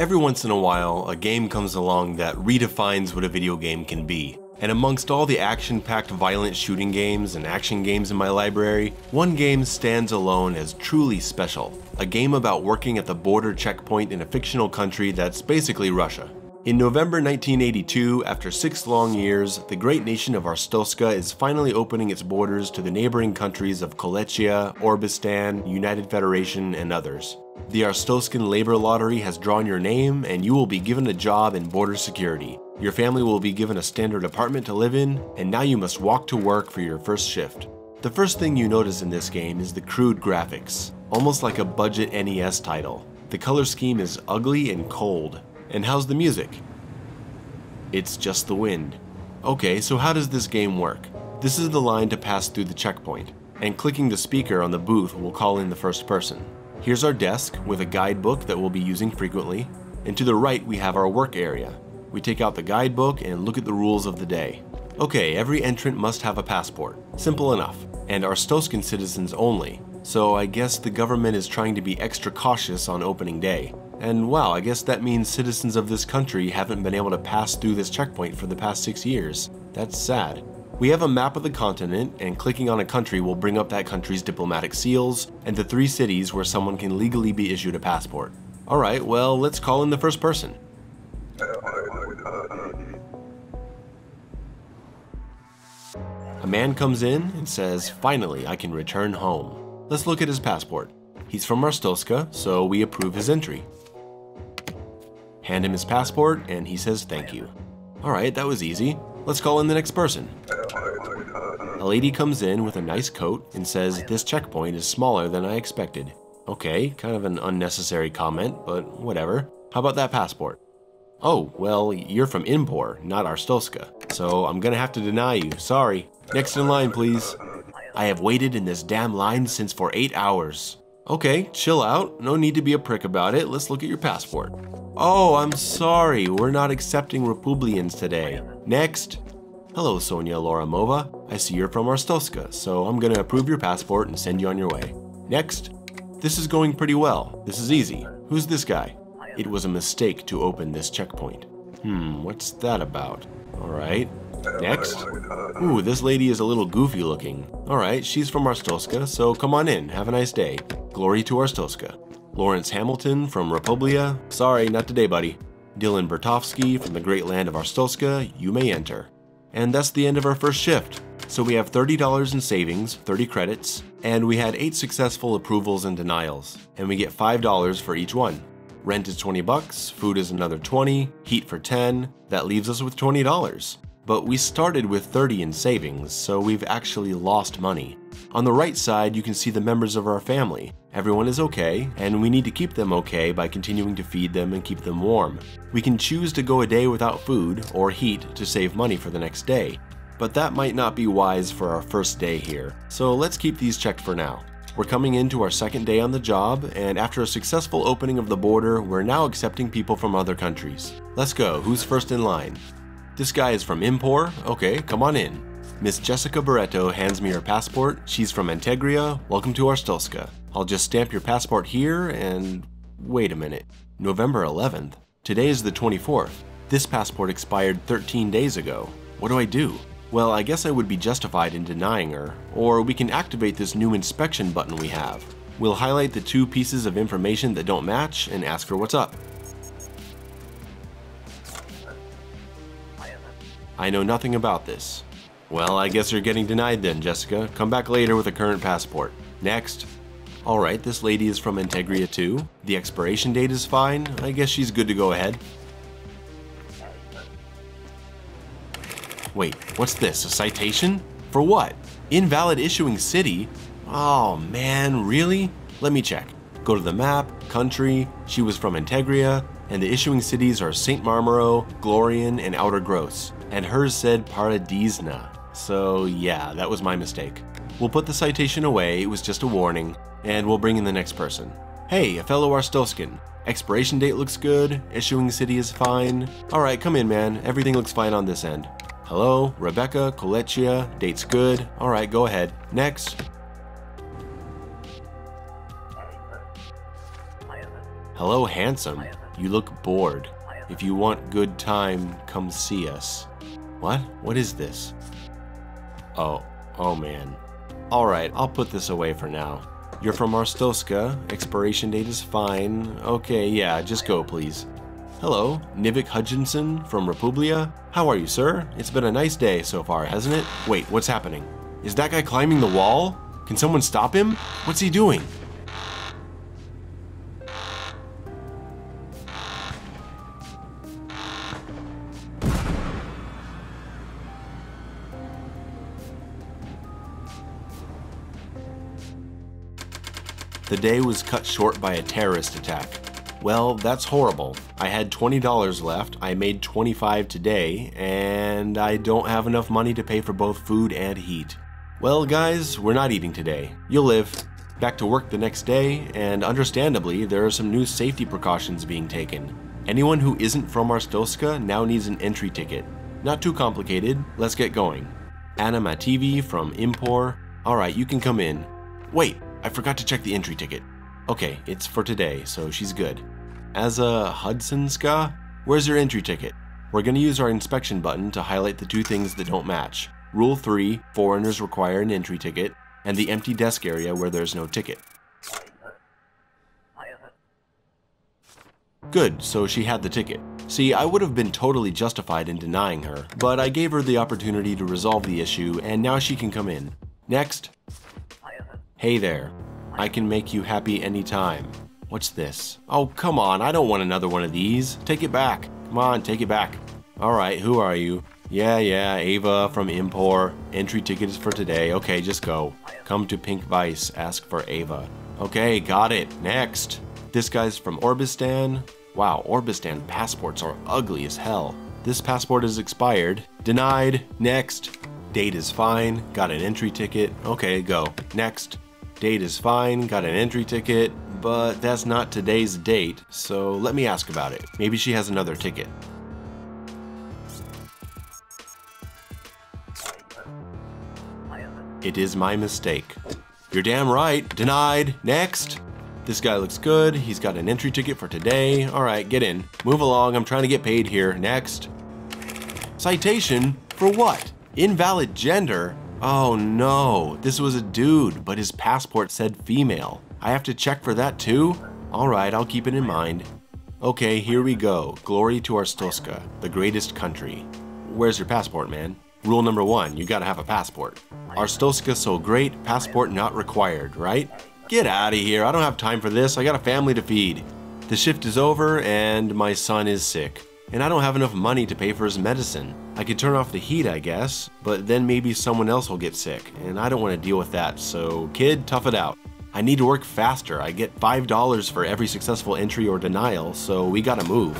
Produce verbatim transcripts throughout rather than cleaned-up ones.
Every once in a while, a game comes along that redefines what a video game can be. And amongst all the action-packed violent shooting games and action games in my library, one game stands alone as truly special. A game about working at the border checkpoint in a fictional country that's basically Russia. In November nineteen eighty-two, after six long years, the great nation of Arstotzka is finally opening its borders to the neighboring countries of Kolechia, Orbistan, United Federation, and others. The Arstotzkan Labor Lottery has drawn your name, and you will be given a job in border security. Your family will be given a standard apartment to live in, and now you must walk to work for your first shift. The first thing you notice in this game is the crude graphics, almost like a budget N E S title. The color scheme is ugly and cold. And how's the music? It's just the wind. Okay, so how does this game work? This is the line to pass through the checkpoint, and clicking the speaker on the booth will call in the first person. Here's our desk with a guidebook that we'll be using frequently, and to the right we have our work area. We take out the guidebook and look at the rules of the day. Okay, every entrant must have a passport. Simple enough. And Arstotzkan citizens only. So I guess the government is trying to be extra cautious on opening day. And wow, I guess that means citizens of this country haven't been able to pass through this checkpoint for the past six years. That's sad. We have a map of the continent, and clicking on a country will bring up that country's diplomatic seals and the three cities where someone can legally be issued a passport. Alright, well, let's call in the first person. A man comes in and says, "Finally, I can return home." Let's look at his passport. He's from Marstolska, so we approve his entry. Hand him his passport, and he says thank you. Alright, that was easy. Let's call in the next person. A lady comes in with a nice coat and says, "This checkpoint is smaller than I expected." Okay, kind of an unnecessary comment, but whatever. How about that passport? Oh, well, you're from Impor, not Arstotzka, so I'm gonna have to deny you, sorry. Next in line, please. I have waited in this damn line since for eight hours. Okay, chill out, no need to be a prick about it, let's look at your passport. Oh, I'm sorry, we're not accepting Republians today. Next. Hello, Sonia Laramova, I see you're from Arstotzka, so I'm gonna approve your passport and send you on your way. Next. This is going pretty well, this is easy. Who's this guy? It was a mistake to open this checkpoint. Hmm, what's that about? Alright, next. Ooh, this lady is a little goofy looking. Alright, she's from Marstolska, so come on in, have a nice day. Glory to Arstotzka. Lawrence Hamilton from Republia, sorry, not today, buddy. Dylan Bertofsky from the great land of Arstotzka, you may enter. And that's the end of our first shift. So we have thirty dollars in savings, thirty credits, and we had eight successful approvals and denials, and we get five dollars for each one. Rent is twenty bucks, food is another twenty, heat for ten, that leaves us with twenty dollars. But we started with thirty in savings, so we've actually lost money. On the right side, you can see the members of our family. Everyone is okay, and we need to keep them okay by continuing to feed them and keep them warm. We can choose to go a day without food or heat to save money for the next day, but that might not be wise for our first day here, so let's keep these checked for now. We're coming into our second day on the job, and after a successful opening of the border, we're now accepting people from other countries. Let's go, who's first in line? This guy is from Impor, okay, come on in. Miss Jessica Barreto hands me her passport, she's from Antegria, welcome to Arstotzka. I'll just stamp your passport here, and wait a minute. November eleventh? Today is the twenty-fourth. This passport expired thirteen days ago. What do I do? Well, I guess I would be justified in denying her, or we can activate this new inspection button we have. We'll highlight the two pieces of information that don't match and ask her what's up. I know nothing about this. Well, I guess you're getting denied then, Jessica. Come back later with a current passport. Next. Alright, this lady is from Integria too. The expiration date is fine. I guess she's good to go ahead. Wait, what's this? A citation? For what? Invalid issuing city? Oh man, really? Let me check. Go to the map, country, she was from Integria, and the issuing cities are Saint Marmoro, Glorian, and Outer Gross. And hers said Paradisna. So yeah, that was my mistake. We'll put the citation away, it was just a warning, and we'll bring in the next person. Hey, a fellow Arstotzkan. Expiration date looks good, issuing city is fine. Alright, come in man, everything looks fine on this end. Hello, Rebecca, Kolechia, date's good. Alright, go ahead. Next. Hello, handsome. You look bored. If you want good time, come see us. What? What is this? Oh, oh man. Alright, I'll put this away for now. You're from Marstolska. Expiration date is fine. Okay, yeah, just go, please. Hello, Nivik Hutchinson from Republia. How are you, sir? It's been a nice day so far, hasn't it? Wait, what's happening? Is that guy climbing the wall? Can someone stop him? What's he doing? The day was cut short by a terrorist attack. Well, that's horrible. I had twenty dollars left, I made twenty-five dollars today, and I don't have enough money to pay for both food and heat. Well guys, we're not eating today. You'll live. Back to work the next day, and understandably, there are some new safety precautions being taken. Anyone who isn't from Arstotzka now needs an entry ticket. Not too complicated, let's get going. Anna Mativi from Impor. Alright, you can come in. Wait! I forgot to check the entry ticket. Okay, it's for today, so she's good. Asa Hudsonská, where's your entry ticket? We're gonna use our inspection button to highlight the two things that don't match. Rule three, foreigners require an entry ticket, and the empty desk area where there's no ticket. Good, so she had the ticket. See, I would have been totally justified in denying her, but I gave her the opportunity to resolve the issue, and now she can come in. Next. Hey there. I can make you happy anytime. What's this? Oh, come on, I don't want another one of these. Take it back. Come on, take it back. Alright, who are you? Yeah, yeah, Ava from Impor. Entry ticket is for today. Okay, just go. Come to Pink Vice, ask for Ava. Okay, got it. Next. This guy's from Orbistan. Wow, Orbistan passports are ugly as hell. This passport is expired. Denied. Next. Date is fine. Got an entry ticket. Okay, go. Next. Date is fine, got an entry ticket, but that's not today's date, so let me ask about it. Maybe she has another ticket. It is my mistake. You're damn right, denied, next. This guy looks good, he's got an entry ticket for today. All right, get in, move along, I'm trying to get paid here, next. Citation, for what? Invalid gender? Oh no, this was a dude, but his passport said female. I have to check for that too? Alright, I'll keep it in mind. Okay, here we go. Glory to Arstotzka, the greatest country. Where's your passport, man? Rule number one, you gotta have a passport. Arstotzka so great, passport not required, right? Get out of here, I don't have time for this, I got a family to feed. The shift is over and my son is sick. And I don't have enough money to pay for his medicine. I could turn off the heat, I guess, but then maybe someone else will get sick, and I don't want to deal with that, so kid, tough it out. I need to work faster, I get five dollars for every successful entry or denial, so we gotta move.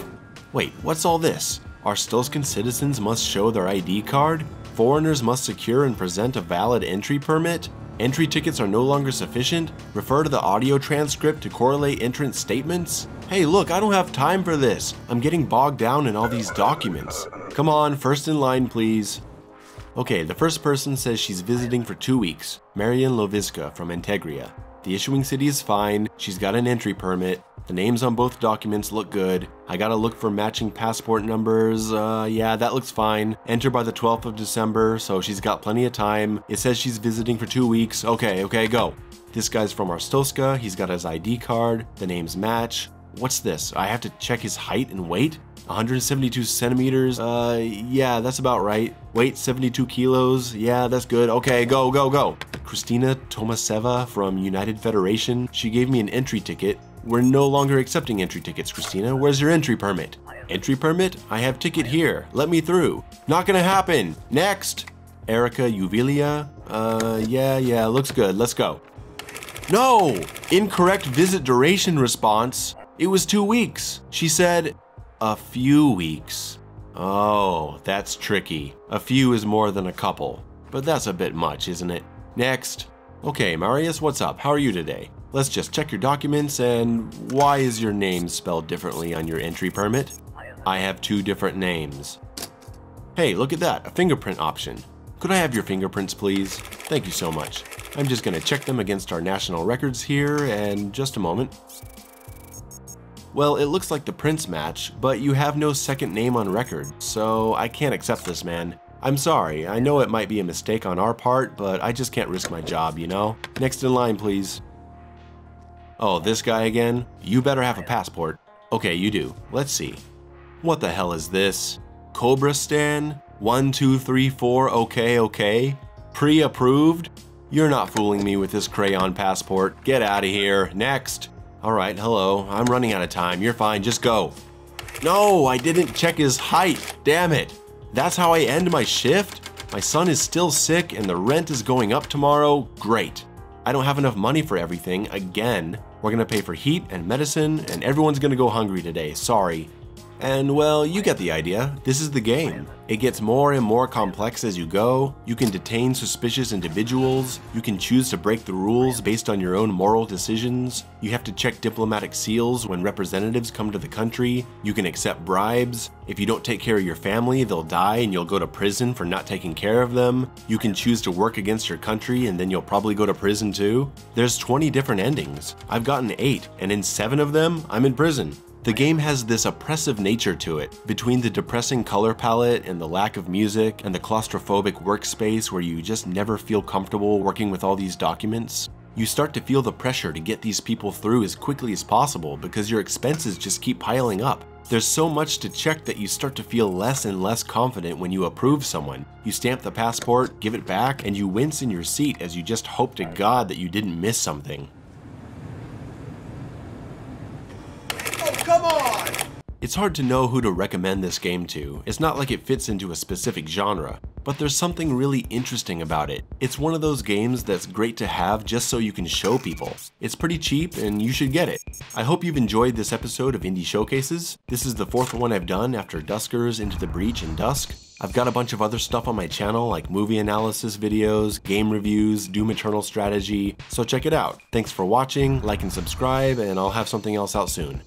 Wait, what's all this? Arstotzkan citizens must show their I D card? Foreigners must secure and present a valid entry permit? Entry tickets are no longer sufficient? Refer to the audio transcript to correlate entrance statements? Hey look, I don't have time for this. I'm getting bogged down in all these documents. Come on, first in line please. Okay, the first person says she's visiting for two weeks. Marian Lovisca from Antegria. The issuing city is fine, she's got an entry permit. The names on both documents look good. I gotta look for matching passport numbers, uh, yeah, that looks fine. Enter by the twelfth of December, so she's got plenty of time. It says she's visiting for two weeks. Okay, okay, go. This guy's from Arstotzka, he's got his I D card, the names match. What's this? I have to check his height and weight? one hundred seventy-two centimeters, uh, yeah, that's about right. Weight, seventy-two kilos, yeah, that's good. Okay, go, go, go. Christina Tomaseva from United Federation. She gave me an entry ticket. We're no longer accepting entry tickets, Christina. Where's your entry permit? Entry permit? I have ticket here. Let me through. Not gonna happen. Next. Erica Uvilia. Uh, yeah, yeah, looks good. Let's go. No! Incorrect visit duration response. It was two weeks. She said, a few weeks. Oh, that's tricky. A few is more than a couple, but that's a bit much, isn't it? Next. Okay, Marius, what's up? How are you today? Let's just check your documents and why is your name spelled differently on your entry permit? I have two different names. Hey, look at that, a fingerprint option. Could I have your fingerprints, please? Thank you so much. I'm just gonna check them against our national records here and just a moment. Well, it looks like the Prince match, but you have no second name on record, so I can't accept this, man. I'm sorry, I know it might be a mistake on our part, but I just can't risk my job, you know? Next in line, please. Oh, this guy again? You better have a passport. Okay, you do. Let's see. What the hell is this? Cobra Stan? One, two, three, four, okay, okay. Pre-approved? You're not fooling me with this crayon passport. Get out of here. Next. All right, hello. I'm running out of time. You're fine. Just go. No, I didn't check his height. Damn it. That's how I end my shift? My son is still sick and the rent is going up tomorrow? Great. I don't have enough money for everything, again. We're gonna pay for heat and medicine and everyone's gonna go hungry today, sorry. And well, you get the idea. This is the game. It gets more and more complex as you go. You can detain suspicious individuals. You can choose to break the rules based on your own moral decisions. You have to check diplomatic seals when representatives come to the country. You can accept bribes. If you don't take care of your family, they'll die and you'll go to prison for not taking care of them. You can choose to work against your country and then you'll probably go to prison too. There's twenty different endings. I've gotten eight, and in seven of them, I'm in prison. The game has this oppressive nature to it. Between the depressing color palette and the lack of music and the claustrophobic workspace where you just never feel comfortable working with all these documents, you start to feel the pressure to get these people through as quickly as possible because your expenses just keep piling up. There's so much to check that you start to feel less and less confident when you approve someone. You stamp the passport, give it back, and you wince in your seat as you just hope to God that you didn't miss something. Come on! It's hard to know who to recommend this game to. It's not like it fits into a specific genre, but there's something really interesting about it. It's one of those games that's great to have just so you can show people. It's pretty cheap and you should get it. I hope you've enjoyed this episode of Indie Showcases. This is the fourth one I've done after Duskers, Into the Breach, and Dusk. I've got a bunch of other stuff on my channel like movie analysis videos, game reviews, Doom Eternal strategy, so check it out. Thanks for watching, like and subscribe, and I'll have something else out soon.